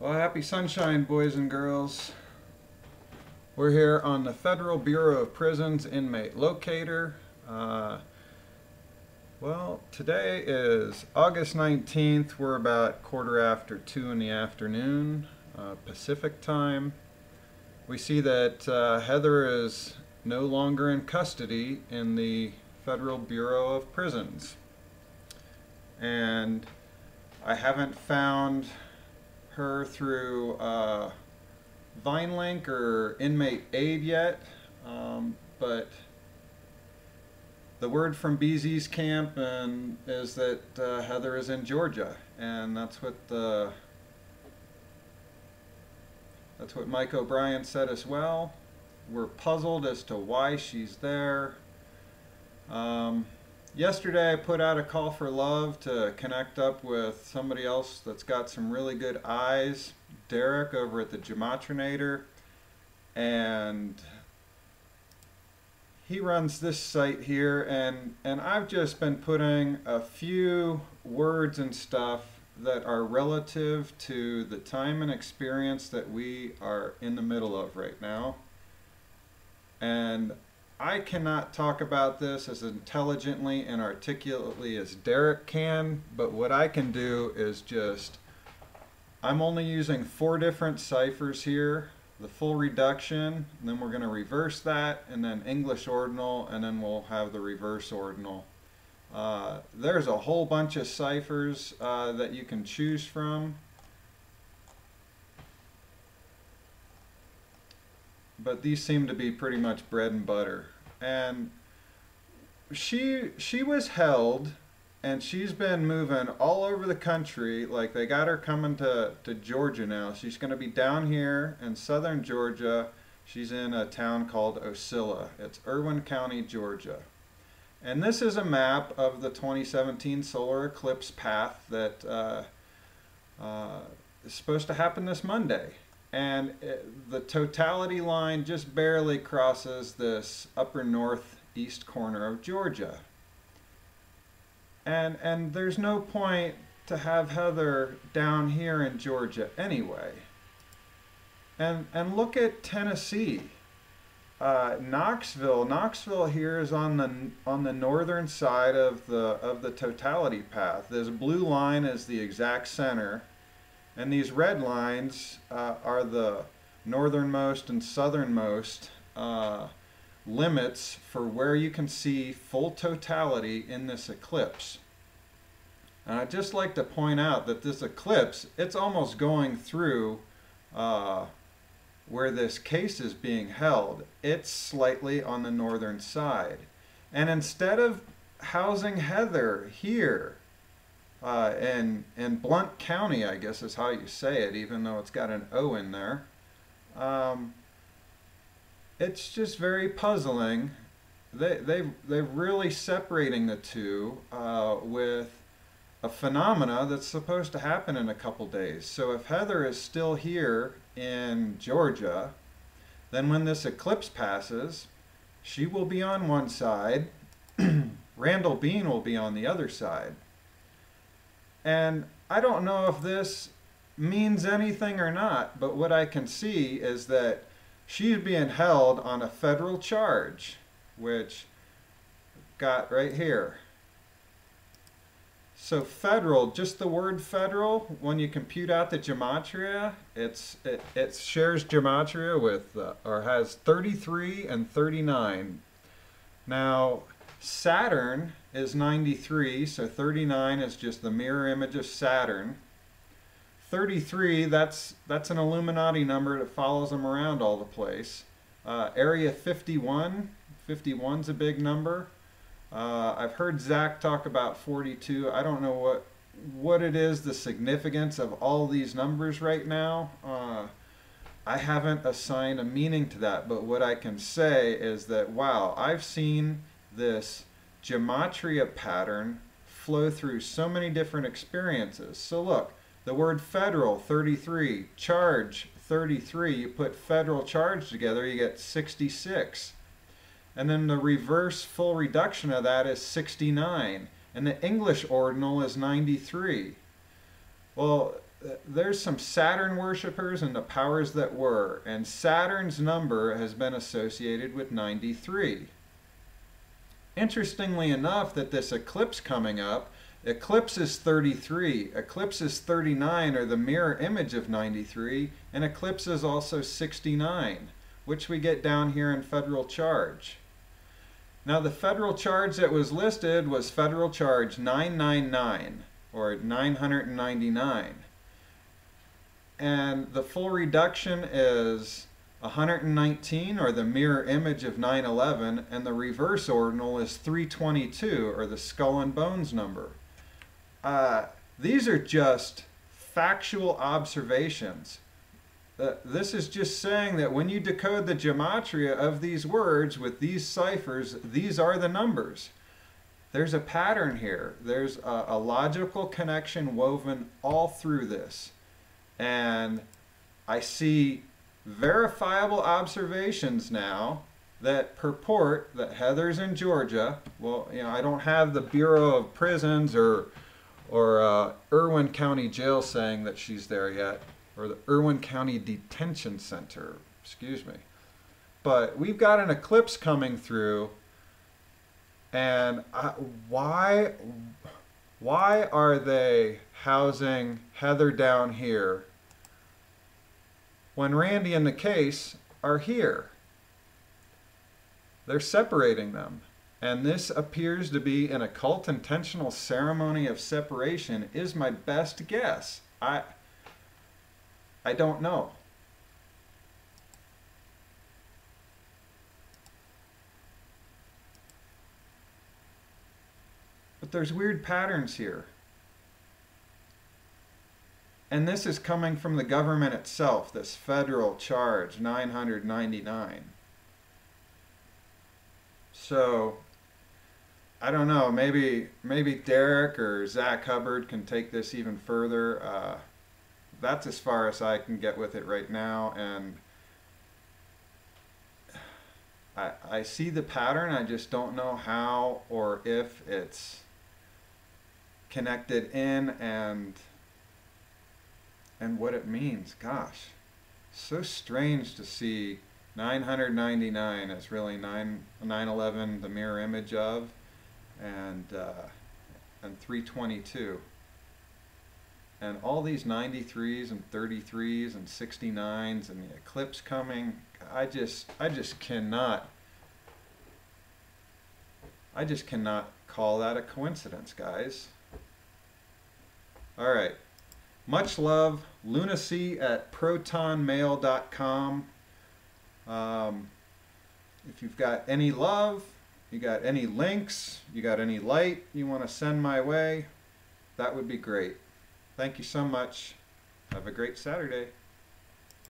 Well, happy sunshine, boys and girls. We're here on the Federal Bureau of Prisons Inmate Locator. Well, today is August 19th. We're about 2:15 in the afternoon, Pacific time. We see that Heather is no longer in custody in the Federal Bureau of Prisons. And I haven't found her through Vine Link or inmate aid yet, but the word from BZ's camp is that Heather is in Georgia, and that's what Mike O'Brien said as well. We're puzzled as to why she's there. Yesterday I put out a call for love to connect up with somebody else that's got some really good eyes, Derek over at the Gematrinator, and he runs this site here, and I've just been putting a few words and stuff that are relative to the time and experience that we are in the middle of right now. And I cannot talk about this as intelligently and articulately as Derek can, but what I can do is just, I'm only using 4 different ciphers here, the full reduction, and then we're going to reverse that, and then English ordinal, and then we'll have the reverse ordinal. There's a whole bunch of ciphers that you can choose from, but these seem to be pretty much bread and butter. And she was held, and she's been moving all over the country. Like, they got her coming to Georgia now. She's going to be down here in southern Georgia. She's in a town called Oscilla. It's Irwin County, Georgia. And this is a map of the 2017 solar eclipse path that is supposed to happen this Monday. And the totality line just barely crosses this upper northeast corner of Georgia. And there's no point to have Heather down here in Georgia anyway. And look at Tennessee. Knoxville here is on the northern side of the totality path. This blue line is the exact center. And these red lines are the northernmost and southernmost limits for where you can see full totality in this eclipse. And I'd just like to point out that this eclipse, it's almost going through where this case is being held. It's slightly on the northern side. And instead of housing Heather here, in Blount County, I guess is how you say it, even though it's got an O in there. It's just very puzzling. They're really separating the two with a phenomena that's supposed to happen in a couple days. So if Heather is still here in Georgia, then when this eclipse passes, she will be on one side. Randall Bean will be on the other side. And I don't know if this means anything or not, but what I can see is that she's being held on a federal charge, which I've got right here. So federal, just the word federal, when you compute out the Gematria, it shares Gematria with, or has 33 and 39. Now, Saturn is 93, so 39 is just the mirror image of Saturn. 33, that's an Illuminati number that follows them around all the place. Area 51, 51's a big number. I've heard Zach talk about 42. I don't know what it is, the significance of all these numbers right now. I haven't assigned a meaning to that, but what I can say is that, wow, I've seen this Gematria pattern flow through so many different experiences. So look, the word federal, 33, charge, 33, you put federal charge together, you get 66. And then the reverse full reduction of that is 69. And the English ordinal is 93. Well, there's some Saturn worshipers and the powers that were, and Saturn's number has been associated with 93. Interestingly enough, that this eclipse coming up, eclipse is 33, eclipse is 39, or the mirror image of 93, and eclipse is also 69, which we get down here in federal charge. Now the federal charge that was listed was federal charge 999, or 999. And the full reduction is 119, or the mirror image of 911, and the reverse ordinal is 322, or the skull and bones number. These are just factual observations. This is just saying that when you decode the gematria of these words with these ciphers, these are the numbers. There's a pattern here. There's a logical connection woven all through this. And I see verifiable observations now that purport that Heather's in Georgia. Well, you know, I don't have the Bureau of Prisons or Irwin County Jail saying that she's there yet, or the Irwin County Detention Center, excuse me. But we've got an eclipse coming through, and why are they housing Heather down here when Randy and the case are here? They're separating them. And this appears to be an occult intentional ceremony of separation, is my best guess. I don't know. But there's weird patterns here. And this is coming from the government itself, this federal charge 999. So I don't know, maybe Derek or Zach Hubbard can take this even further. That's as far as I can get with it right now, and I see the pattern. I just don't know how or if it's connected in and what it means. Gosh, so strange to see 999 is really 911, the mirror image of, and 322. And all these 93s and 33s and 69s and the eclipse coming, I just cannot call that a coincidence, guys. All right. Much love, lunacy@protonmail.com. If you've got any love, you got any links, you got any light you want to send my way, that would be great. Thank you so much. Have a great Saturday.